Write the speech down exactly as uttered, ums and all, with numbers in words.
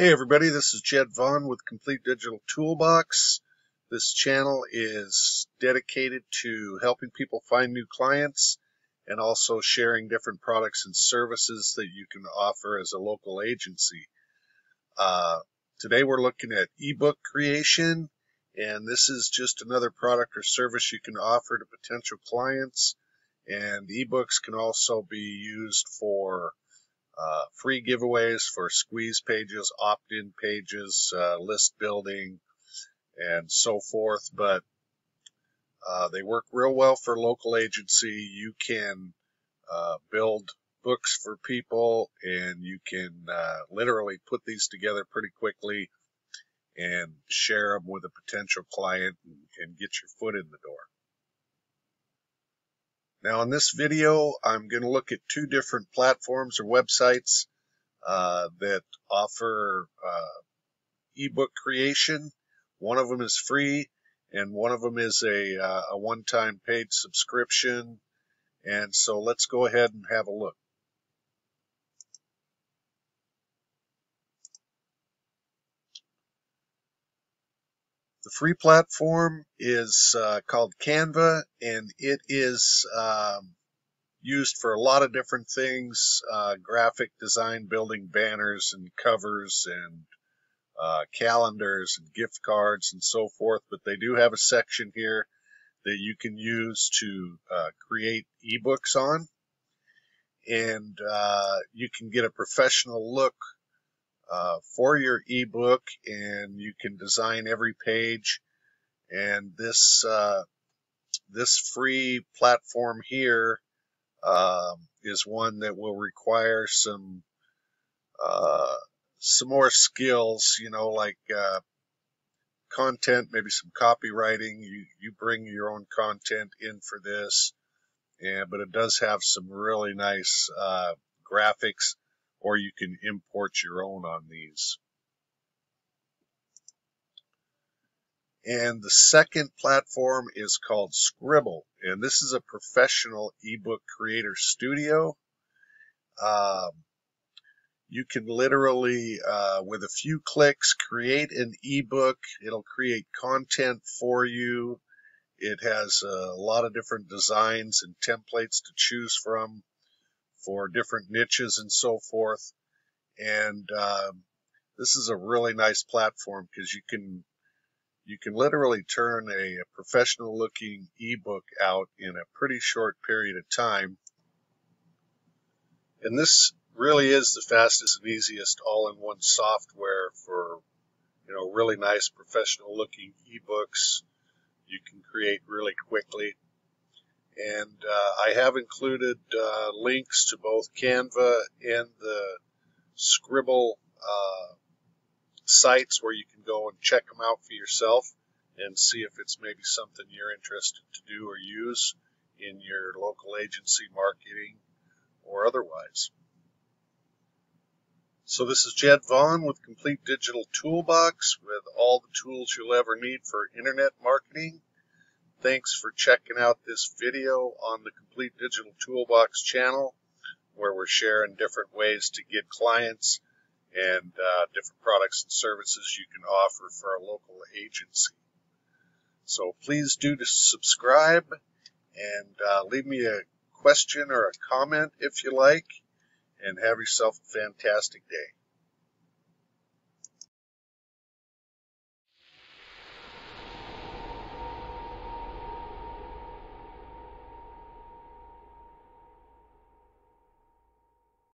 Hey everybody, this is Jed Vaughn with Complete Digital Toolbox. This channel is dedicated to helping people find new clients and also sharing different products and services that you can offer as a local agency. Uh, today we're looking at ebook creation, and this is just another product or service you can offer to potential clients. And ebooks can also be used for Uh, free giveaways, for squeeze pages, opt-in pages, uh, list building, and so forth. But uh, they work real well for local agency. You can uh, build books for people, and you can uh, literally put these together pretty quickly and share them with a potential client and, and get your foot in the door. Now, in this video, I'm going to look at two different platforms or websites uh, that offer uh, ebook creation. One of them is free, and one of them is a, uh, a one-time paid subscription. And so let's go ahead and have a look. The free platform is uh, called Canva, and it is um, used for a lot of different things, uh, graphic design, building banners and covers and uh, calendars and gift cards and so forth. But they do have a section here that you can use to uh, create ebooks on, and uh, you can get a professional look Uh, for your ebook, and you can design every page. And this uh, this free platform here uh, is one that will require some uh, some more skills, you know, like uh, content, maybe some copywriting. You you bring your own content in for this, and but it does have some really nice uh, graphics. Or you can import your own on these. And the second platform is called Sqribble, and this is a professional ebook creator studio. Um, you can literally, uh, with a few clicks, create an ebook. It'll create content for you. It has a lot of different designs and templates to choose from, for different niches and so forth. And um, this is a really nice platform because you can you can literally turn a, a professional looking ebook out in a pretty short period of time. And this really is the fastest and easiest all-in-one software for, you know, really nice professional looking ebooks you can create really quickly. And uh, I have included uh, links to both Canva and the Sqribble uh, sites where you can go and check them out for yourself and see if it's maybe something you're interested to do or use in your local agency marketing or otherwise. So this is Jed Vaughn with Complete Digital Toolbox, with all the tools you'll ever need for internet marketing. Thanks for checking out this video on the Complete Digital Toolbox channel, where we're sharing different ways to get clients and uh, different products and services you can offer for a local agency. So please do to subscribe, and uh, leave me a question or a comment if you like, and have yourself a fantastic day.